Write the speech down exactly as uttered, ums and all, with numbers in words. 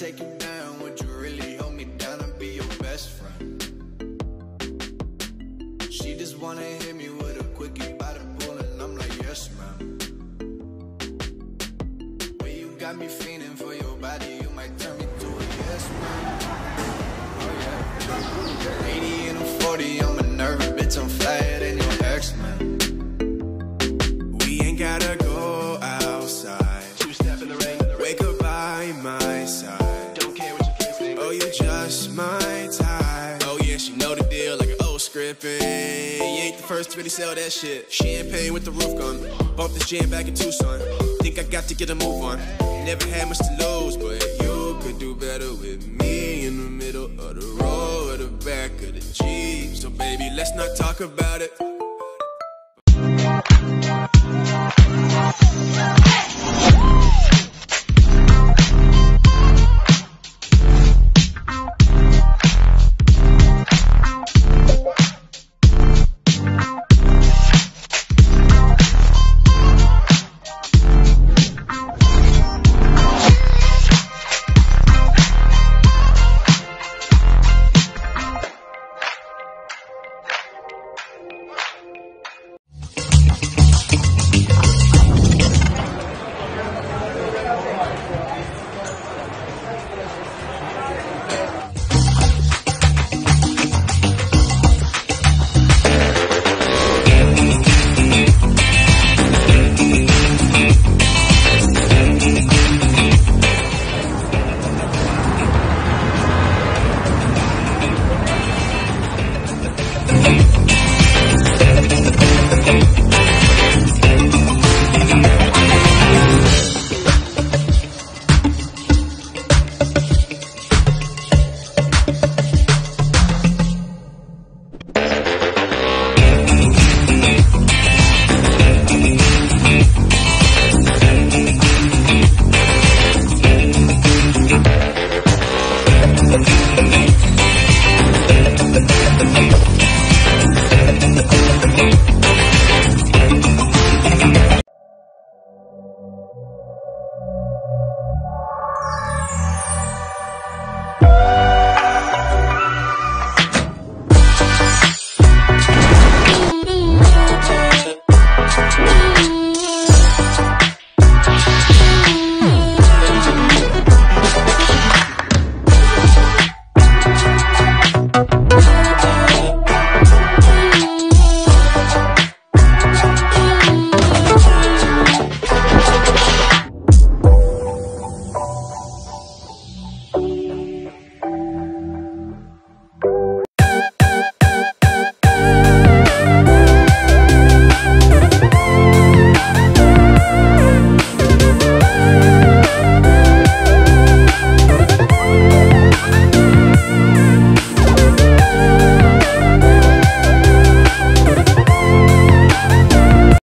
take it down, would you really hold me down and be your best friend? She just wanna hit me with a quickie by the pool, and I'm like, yes, ma'am. When you got me feeling for your body, you might turn me to a yes, ma'am. Oh, yeah. eighty and I'm forty, I'm a nervous bitch, I'm flyer than your ex, man. We ain't gotta go outside. Two step in the rain. Wake up by my side. Don't care what you're facing. Oh, you just my type. Oh yeah, she know the deal like an old script. You ain't the first to really sell that shit. Champagne with the roof gun. Bump this jam back in Tucson. Think I got to get a move on. Never had much to lose, but you could do better with me. In the middle of the road, or the back of the Jeep. So baby, let's not talk about it.